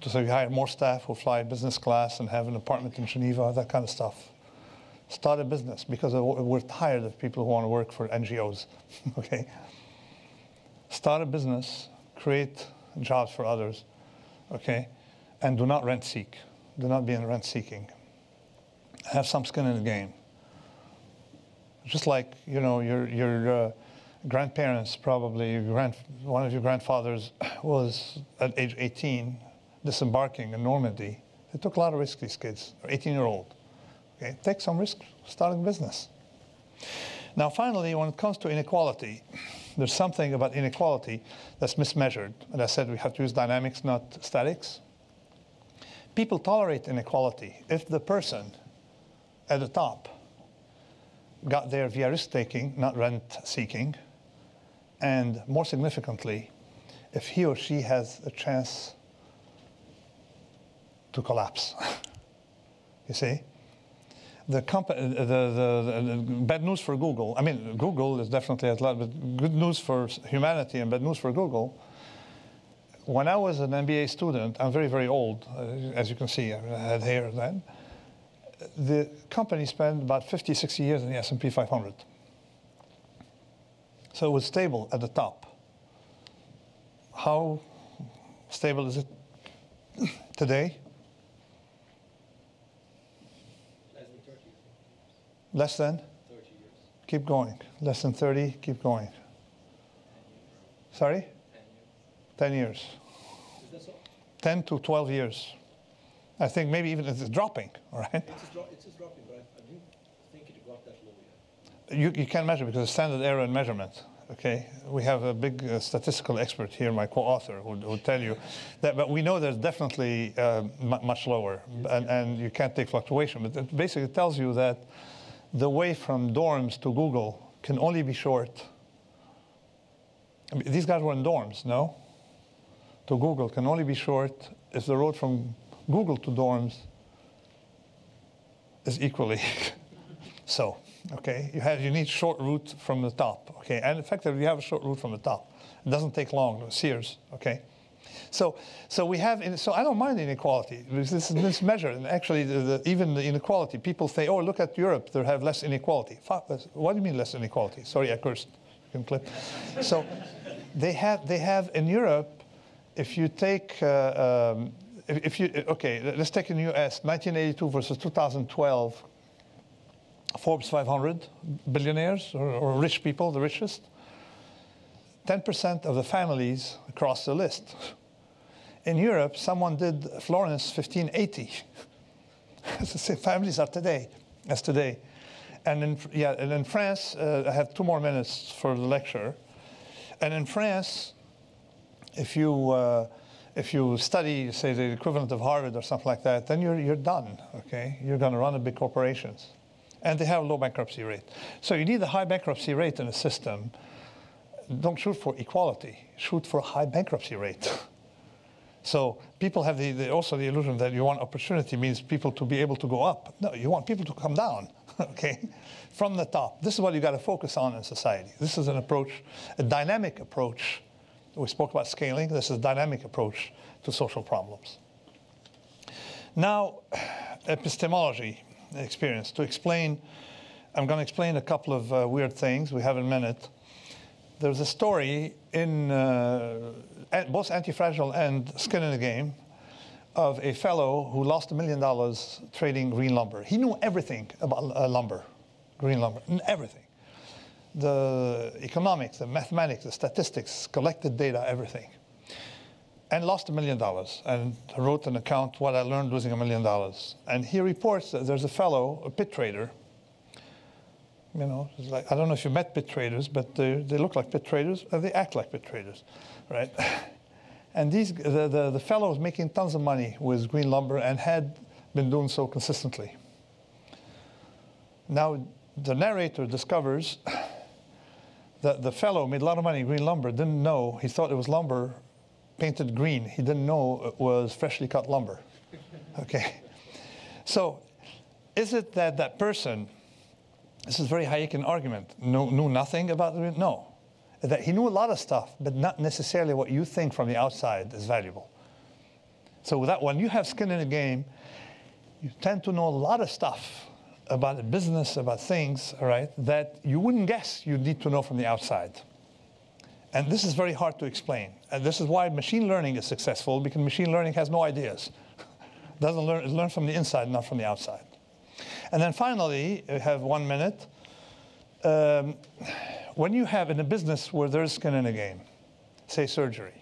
So you hire more staff who fly business class and have an apartment in Geneva, that kind of stuff. Start a business, because we're tired of people who want to work for N G Os, okay? Start a business, create jobs for others, okay? And do not rent seek. Do not be in rent seeking. Have some skin in the game. Just like, you know, your, your uh, grandparents probably, your grand, one of your grandfathers was at age eighteen disembarking in Normandy. They took a lot of risks, these kids, eighteen-year-old. Okay, take some risk, starting business. Now finally, when it comes to inequality, there's something about inequality that's mismeasured. And I said we have to use dynamics, not statics. People tolerate inequality if the person at the top got there via risk-taking, not rent-seeking, and more significantly, if he or she has a chance to collapse, you see? The, comp the, the, the, the bad news for Google, I mean, Google is definitely at large, but good news for humanity and bad news for Google. When I was an M B A student, I'm very, very old, as you can see, I had hair then. The company spent about fifty, sixty years in the S and P five hundred. So it was stable at the top. How stable is it today? Less than? thirty years. Keep going. Less than thirty, keep going. Sorry? ten years. ten years. Is that so? ten to twelve years. I think maybe even it's dropping, all right? It's dro it's dropping, but I didn't think it got that low yet. You, you can't measure because it's standard error in measurement, okay? We have a big uh, statistical expert here, my co-author, who will tell you that, but we know there's definitely uh, much lower, and, and you can't take fluctuation, but it basically tells you that the way from dorms to Google can only be short. I mean, these guys were in dorms, no? To Google can only be short if the road from Google to dorms is equally so, okay? You, have, you need short route from the top, okay? And effectively, you have a short route from the top. It doesn't take long, Sears, okay? So, so we have, in, so I don't mind inequality, because this is mismeasured, and actually the, the, even the inequality, people say, oh, look at Europe, they have less inequality. What do you mean less inequality? Sorry, I cursed, you can clip. So they have, they have in Europe, if you take, uh, um, if you, okay, let's take in the U S, nineteen eighty-two versus two thousand twelve, Forbes five hundred, billionaires or, or rich people, the richest, ten percent of the families across the list. In Europe, someone did Florence fifteen eighty. That's the same families are today, as today. And in, yeah, and in France, uh, I have two more minutes for the lecture. And in France, if you, uh, if you study, say, the equivalent of Harvard or something like that, then you're, you're done, okay? You're gonna run a big corporations. And they have a low bankruptcy rate. So you need a high bankruptcy rate in a system. Don't shoot for equality, shoot for a high bankruptcy rate. So people have the, the, also the illusion that you want opportunity means people to be able to go up. No, you want people to come down, okay, from the top. This is what you got to focus on in society. This is an approach, a dynamic approach. We spoke about scaling. This is a dynamic approach to social problems. Now, epistemology experience. To explain, I'm going to explain a couple of uh, weird things. We have a minute. There's a story in uh, both Antifragile and Skin in the Game of a fellow who lost a million dollars trading green lumber. He knew everything about uh, lumber, green lumber, everything. The economics, the mathematics, the statistics, collected data, everything. And lost a million dollars and wrote an account, what I learned losing a million dollars. And he reports that there's a fellow, a pit trader, you know, it's like, I don't know if you met pit traders, but they, they look like pit traders, and they act like pit traders, right? And these, the, the, the fellow was making tons of money with green lumber and had been doing so consistently. Now, the narrator discovers that the fellow made a lot of money in green lumber, didn't know, he thought it was lumber painted green. He didn't know it was freshly cut lumber, okay? So, is it that that person, this is a very Hayekian argument. No, knew nothing about it? No. That he knew a lot of stuff, but not necessarily what you think from the outside is valuable. So that when you have skin in the game, you tend to know a lot of stuff about business, about things, right, that you wouldn't guess you need to know from the outside. And this is very hard to explain. And this is why machine learning is successful, because machine learning has no ideas. It doesn't learn, it learns from the inside, not from the outside. And then finally, we have one minute. Um, when you have in a business where there's skin in the game, say surgery,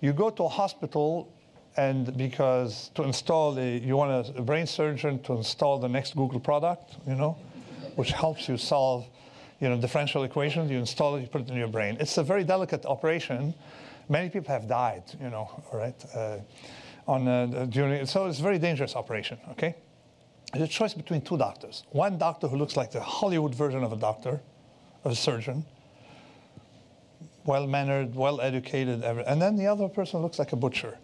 you go to a hospital and because to install, a, you want a brain surgeon to install the next Google product, you know, which helps you solve, you know, differential equations. You install it, you put it in your brain. It's a very delicate operation. Many people have died, you know, all right, uh, on uh, during. So it's a very dangerous operation. Okay, it's a choice between two doctors. One doctor who looks like the Hollywood version of a doctor, of a surgeon, well-mannered, well-educated, and then the other person looks like a butcher.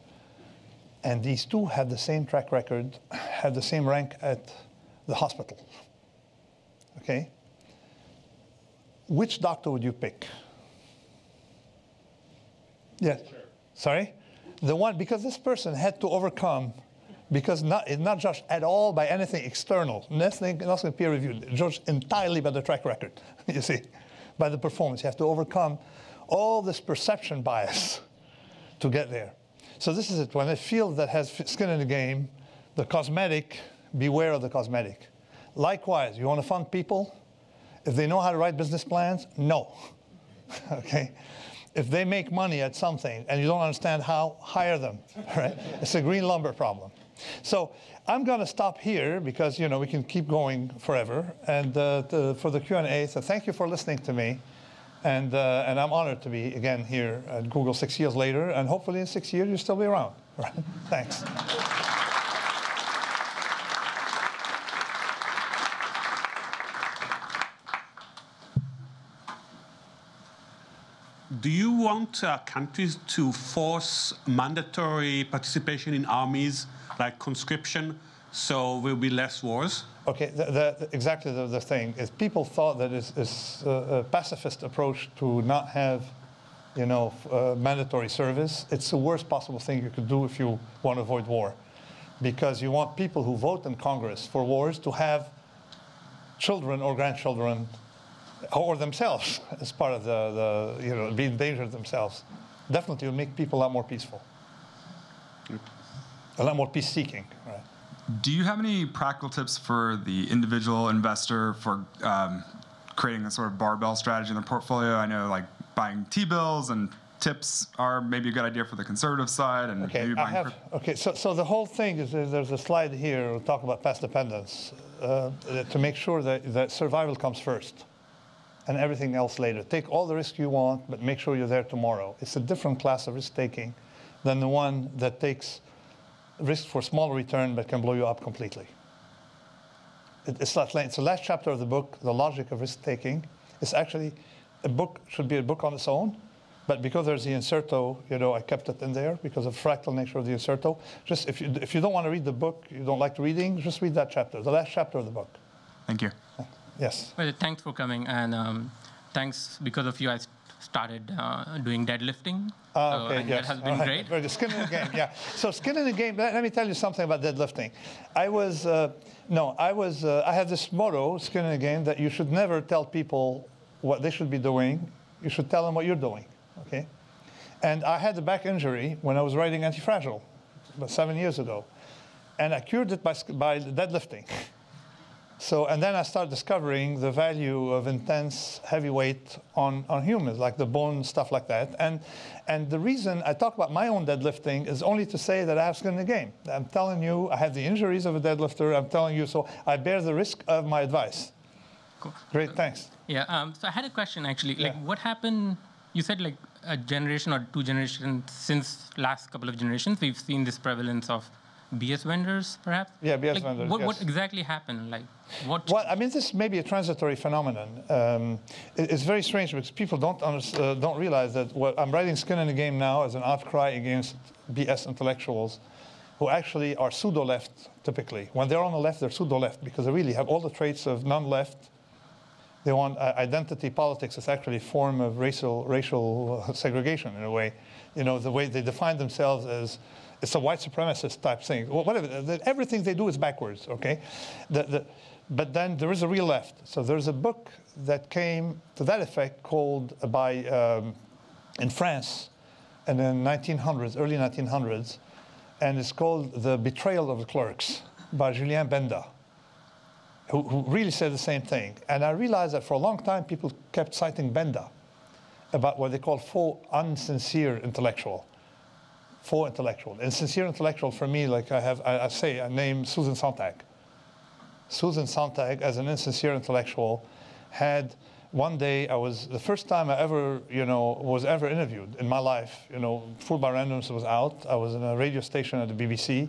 And these two have the same track record, have the same rank at the hospital, okay? Which doctor would you pick? Yes, sure. Sorry? The one, because this person had to overcome, because not, it's not judged at all by anything external, nothing, nothing peer-reviewed, judged entirely by the track record, you see, by the performance. You have to overcome all this perception bias to get there. So this is it. When a field that has skin in the game, the cosmetic, beware of the cosmetic. Likewise, you want to fund people? If they know how to write business plans, no. Okay? If they make money at something and you don't understand how, hire them. Right? It's a green lumber problem. So I'm going to stop here because, you know, we can keep going forever. And uh, to, for the Q and A, so thank you for listening to me. And, uh, and I'm honored to be, again, here at Google six years later. And hopefully in six years, you'll still be around. Right? Thanks. Do you want uh, countries to force mandatory participation in armies, like conscription, so there will be less wars? Okay, the, the, exactly the, the thing is people thought that it's, it's a pacifist approach to not have, you know, uh, mandatory service. It's the worst possible thing you could do if you want to avoid war, because you want people who vote in Congress for wars to have children or grandchildren or themselves as part of the, the you know, be in danger themselves. Definitely will make people a lot more peaceful, a lot more peace-seeking, right? Do you have any practical tips for the individual investor for um, creating a sort of barbell strategy in their portfolio? I know, like, buying T-bills and tips are maybe a good idea for the conservative side. And okay, maybe I have, okay so, so the whole thing is there's a slide here. We'll talk about past dependence uh, to make sure that, that survival comes first and everything else later. Take all the risk you want, but make sure you're there tomorrow. It's a different class of risk-taking than the one that takes risk for small return, but can blow you up completely. It's the last chapter of the book, The Logic of Risk-Taking. It's actually a book, should be a book on its own, but because there's the Incerto, you know, I kept it in there because of the fractal nature of the Incerto. Just if you, if you don't want to read the book, you don't like reading, just read that chapter, the last chapter of the book. Thank you. Yes. Well, thanks for coming, and um, thanks, because of you, I started uh, doing deadlifting. Uh, okay, so, yes. That has been right. Great. Skin in the game, yeah. So skin in the game, let, let me tell you something about deadlifting. I was, uh, no, I was, uh, I had this motto, skin in the game, that you should never tell people what they should be doing. You should tell them what you're doing, okay? And I had a back injury when I was writing Antifragile about seven years ago. And I cured it by, by deadlifting. So, and then I started discovering the value of intense heavy weight on, on humans, like the bone, stuff like that. And, and the reason I talk about my own deadlifting is only to say that I have skin in the game. I'm telling you, I have the injuries of a deadlifter. I'm telling you, so I bear the risk of my advice. Cool. Great, thanks. Yeah, um, so I had a question, actually. Like, yeah. What happened, you said, like, a generation or two generations, since last couple of generations, we've seen this prevalence of B S vendors, perhaps? Yeah, B S like, vendors, what, yes. What exactly happened? Like, what? Well, I mean, this may be a transitory phenomenon. Um, it, it's very strange because people don't uh, don't realize that what I'm writing Skin in the Game now as an outcry against B S intellectuals who actually are pseudo-left, typically. When they're on the left, they're pseudo-left because they really have all the traits of non-left. They want uh, identity politics is actually a form of racial, racial segregation in a way. You know, the way they define themselves as it's a white supremacist type thing. Well, whatever, everything they do is backwards, okay? The, the, but then there is a real left. So there's a book that came to that effect called by, um, in France, in the nineteen hundreds, early nineteen hundreds, and it's called The Betrayal of the Clerks by Julien Benda, who, who really said the same thing. And I realized that for a long time, people kept citing Benda about what they call faux insincere intellectual. Faux intellectual. And sincere intellectual for me, like I have, I, I say, I name Susan Sontag. Susan Sontag, as an insincere intellectual, had one day, I was, the first time I ever, you know, was ever interviewed in my life, you know, Fooled by Randomness was out. I was in a radio station at the B B C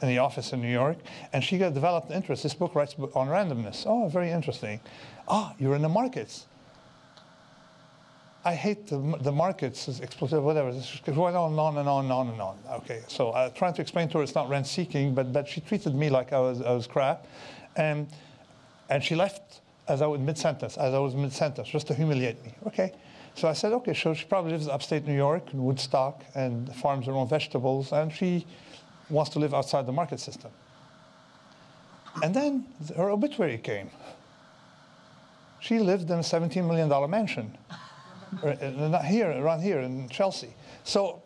in the office in New York, and she got developed interest. This book writes on randomness. Oh, very interesting. Ah, you're in the markets. I hate the, the markets, it's explosive, whatever. It's going on and on and on and on and on. Okay, so I tried to explain to her it's not rent-seeking, but that she treated me like I was, I was crap. And, and she left as I was mid-sentence, as I was mid-sentence, just to humiliate me. Okay, so I said, okay, so she probably lives in upstate New York, in Woodstock, and farms her own vegetables, and she wants to live outside the market system. And then her obituary came. She lived in a seventeen million dollar mansion. Not here, around here in Chelsea. So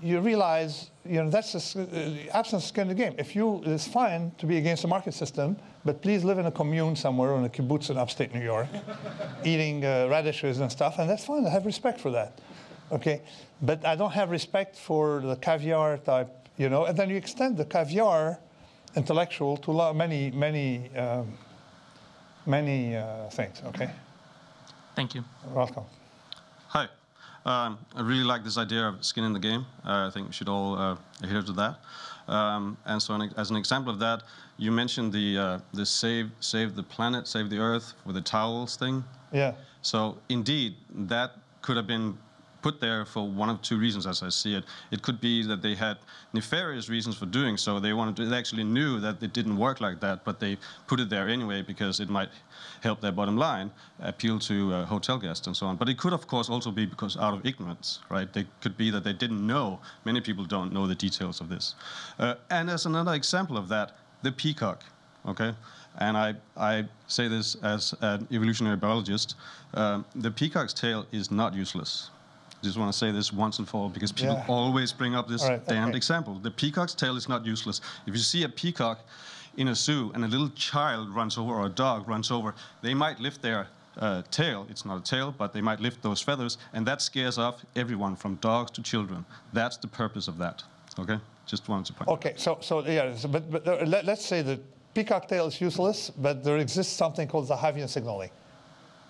you realize, you know, that's a, the absence of skin in the game. If you, it's fine to be against the market system, but please live in a commune somewhere, in a kibbutz in upstate New York, eating uh, radishes and stuff, and that's fine. I have respect for that, okay? But I don't have respect for the caviar type, you know, and then you extend the caviar intellectual to many, many, um, many uh, things, okay? Thank you. Welcome. Hi. Um, I really like this idea of skin in the game. Uh, I think we should all uh, adhere to that. Um, and so an, as an example of that, you mentioned the, uh, the save, save the planet, save the earth with the towels thing. Yeah. So indeed, that could have been put there for one of two reasons as I see it. It could be that they had nefarious reasons for doing so. They wanted to, they actually knew that it didn't work like that, but they put it there anyway because it might help their bottom line, appeal to uh, hotel guests and so on. But it could, of course, also be because out of ignorance, right? They could be that they didn't know. Many people don't know the details of this. Uh, and as another example of that, the peacock, okay? And I, I say this as an evolutionary biologist. Um, the peacock's tail is not useless. Just want to say this once and for all because people yeah. always bring up this right, damned okay. example. The peacock's tail is not useless. If you see a peacock in a zoo and a little child runs over or a dog runs over, they might lift their uh, tail. It's not a tail, but they might lift those feathers, and that scares off everyone from dogs to children. That's the purpose of that. Okay, just wanted to point. Okay, out. so so yeah, so, but, but uh, let, let's say the peacock tail is useless, but there exists something called Zahavian signaling.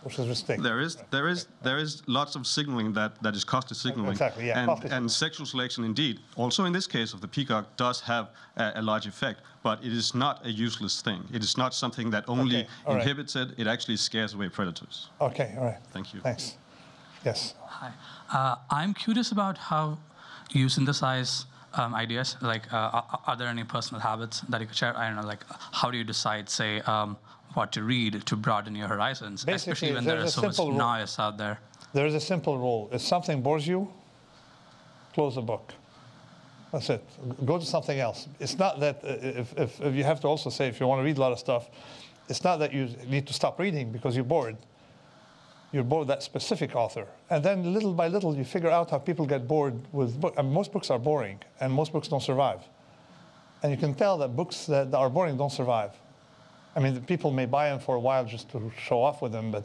Which is there is there is there is lots of signaling that that is costly signaling, exactly, yeah. and, costly. and sexual selection indeed. Also in this case of the peacock does have a, a large effect, but it is not a useless thing. It is not something that only okay. inhibits right. it. It actually scares away predators. Okay, all right. Thank you. Thanks. Yes. Hi. Uh, I'm curious about how you synthesize um, ideas. Like, uh, are there any personal habits that you could share? I don't know. Like, how do you decide, say? Um, what to read to broaden your horizons, Basically, especially when there is so much noise out there. There is a simple rule. If something bores you, close the book. That's it. Go to something else. It's not that if, if, if you have to also say if you want to read a lot of stuff, it's not that you need to stop reading because you're bored. You're bored that specific author. And then little by little, you figure out how people get bored with books. I mean, most books are boring, and most books don't survive. And you can tell that books that are boring don't survive. I mean, the people may buy them for a while just to show off with them, but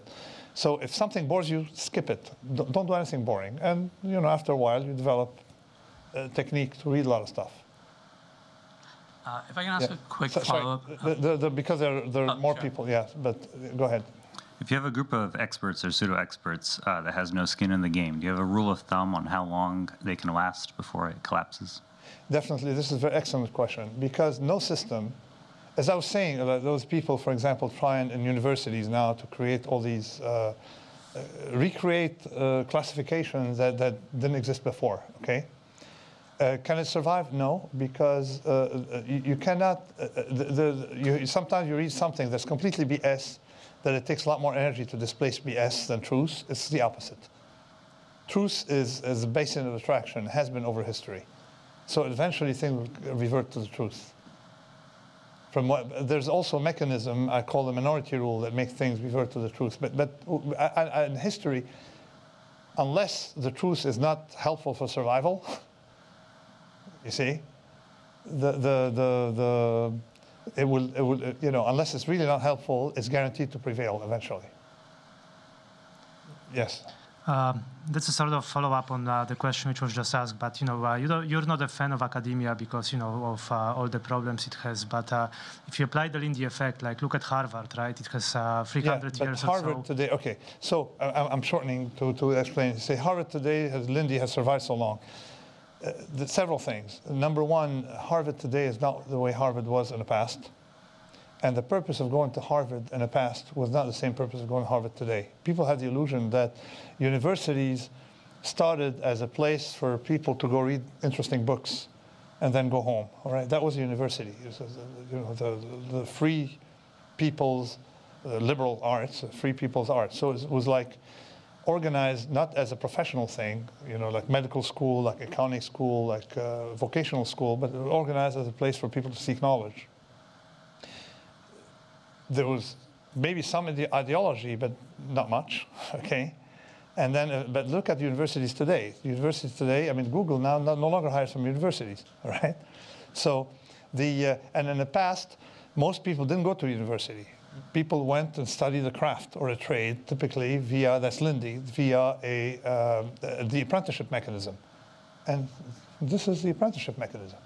so if something bores you, skip it. Don't, don't do anything boring. And, you know, after a while, you develop a technique to read a lot of stuff. Uh, if I can ask yeah. a quick so, follow-up. The, the, the, because there, there are oh, more sure. people, yeah, but go ahead. If you have a group of experts or pseudo-experts uh, that has no skin in the game, do you have a rule of thumb on how long they can last before it collapses? Definitely. This is an excellent question, because no system. As I was saying, those people, for example, trying in universities now to create all these, uh, uh, recreate uh, classifications that, that didn't exist before, okay? Uh, can it survive? No, because uh, you, you cannot, uh, the, the, you, sometimes you read something that's completely B S, that it takes a lot more energy to displace B S than truth. It's the opposite. Truth is, is the basin of attraction, has been over history. So eventually things revert to the truth. From what, there's also a mechanism I call the minority rule that makes things revert to the truth. But, but I, I, in history, unless the truth is not helpful for survival, you see, the, the, the, the, it will, it will, you know, unless it's really not helpful, it's guaranteed to prevail eventually. Yes. Um, that's a sort of follow-up on uh, the question which was just asked, but you know, uh, you don't, you're not a fan of academia because you know of uh, all the problems it has. But uh, if you apply the Lindy effect, like look at Harvard, right? It has uh, three hundred yeah, years Harvard or so. Today, okay. So I, I'm shortening to, to explain. Say Harvard today has Lindy has survived so long. Uh, the, several things. Number one, Harvard today is not the way Harvard was in the past. And the purpose of going to Harvard in the past was not the same purpose of going to Harvard today. People had the illusion that universities started as a place for people to go read interesting books and then go home. All right, that was a university. It was, you know, the, the free people's the liberal arts, the free people's arts. So it was like organized not as a professional thing, you know, like medical school, like accounting school, like uh, vocational school, but it was organized as a place for people to seek knowledge. There was maybe some of the ideology, but not much, okay? And then, uh, but look at universities today. Universities today, I mean, Google now no, no longer hires from universities, right? So the, uh, and in the past, most people didn't go to university. People went and studied a craft or a trade, typically via, that's Lindy, via a, uh, the apprenticeship mechanism. And this is the apprenticeship mechanism,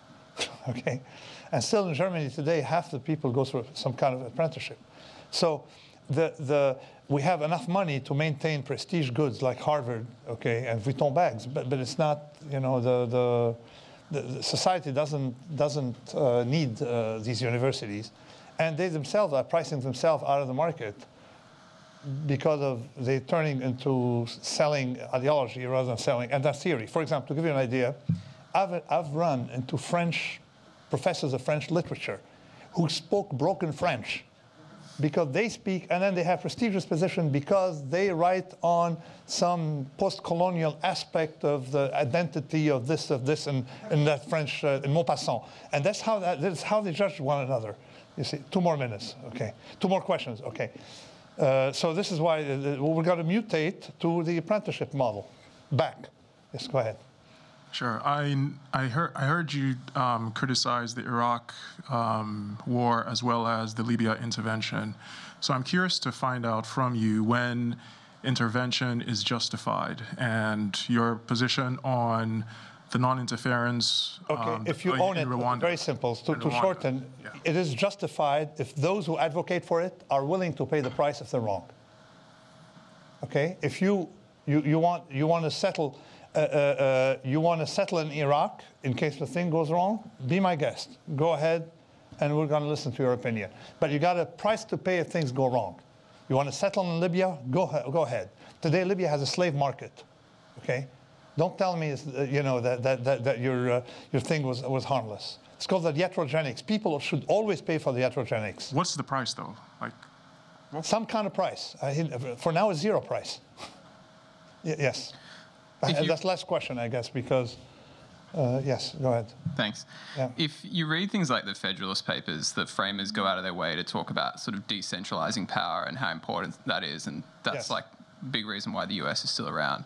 okay? And still in Germany today, half the people go through some kind of apprenticeship. So the, the, we have enough money to maintain prestige goods like Harvard, okay, and Vuitton bags, but, but it's not, you know, the, the, the society doesn't, doesn't uh, need uh, these universities. And they themselves are pricing themselves out of the market because of they turning into selling ideology rather than selling, and that theory. For example, to give you an idea, I've, I've run into French professors of French literature who spoke broken French because they speak, and then they have prestigious position because they write on some post-colonial aspect of the identity of this, of this, and, and that French, uh, in Maupassant. And that's how, that, that's how they judge one another. You see, two more minutes, okay. Two more questions, okay. Uh, so this is why we've got to mutate to the apprenticeship model. Back, yes, go ahead. Sure. I, I, heard, I heard you um, criticize the Iraq um, war as well as the Libya intervention. So I'm curious to find out from you when intervention is justified and your position on the non-interference. Okay, um, if you own it, Rwanda, very simple. To, to shorten, yeah. It is justified if those who advocate for it are willing to pay the price if they're wrong. Okay? If you, you, you, want, you want to settle... Uh, uh, you want to settle in Iraq in case the thing goes wrong, be my guest. Go ahead, and we're going to listen to your opinion. But you got a price to pay if things go wrong. You want to settle in Libya? Go, go ahead. Today, Libya has a slave market, okay? Don't tell me you know, that, that, that, that your, uh, your thing was, was harmless. It's called the iatrogenics. People should always pay for the iatrogenics. What's the price, though? Like, what? Some kind of price. Uh, for now, it's zero price. Yes. You, that's last question, I guess, because, uh, yes, go ahead. Thanks. Yeah. If you read things like the Federalist Papers, the framers go out of their way to talk about sort of decentralizing power and how important that is, and that's yes. like a big reason why the U S is still around.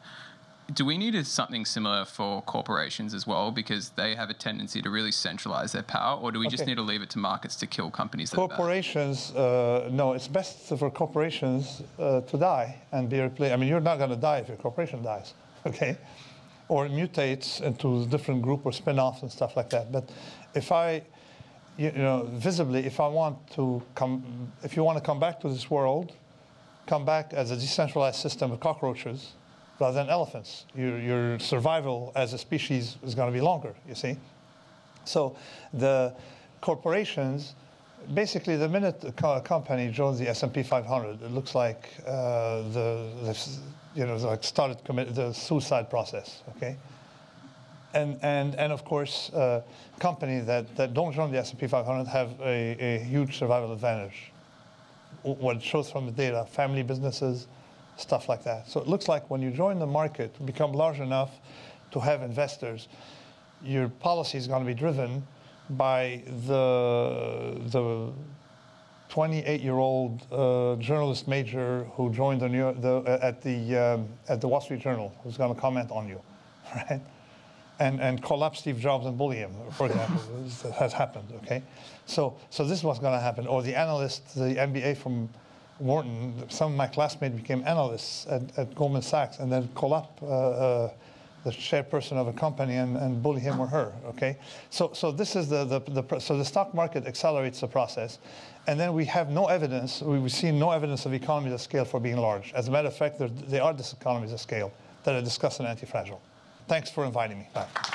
Do we need something similar for corporations as well, because they have a tendency to really centralize their power, or do we okay. just need to leave it to markets to kill companies? That corporations, uh, no, it's best for corporations uh, to die and be replaced. I mean, you're not going to die if your corporation dies. Okay, or mutates into a different group or spin-offs and stuff like that. But if I, you know, visibly, if I want to come, if you want to come back to this world, come back as a decentralized system of cockroaches rather than elephants. Your, your survival as a species is going to be longer, you see. So the corporations, basically the minute a company joins the S and P five hundred, it looks like uh, the, the you know, like started commit the suicide process, okay? And, and, and of course, uh, companies that, that don't join the S and P five hundred have a, a huge survival advantage. What it shows from the data, family businesses, stuff like that. So it looks like when you join the market, become large enough to have investors, your policy is going to be driven by the the twenty-eight-year-old uh, journalist major who joined the New York, the, at the um, at the Wall Street Journal, who's going to comment on you, right? And and collapse Steve Jobs and bully him, for example. That has happened. Okay, so so this is what's going to happen. Or the analyst, the M B A from Wharton. Some of my classmates became analysts at, at Goldman Sachs, and then collapse. Uh, uh, the chairperson of a company and, and bully him or her, okay? So so this is the, the, the, so the stock market accelerates the process, and then we have no evidence, we, we've seen no evidence of economies of scale for being large. As a matter of fact, there, they are diseconomies of scale that are discussed in Antifragile. Thanks for inviting me. Bye.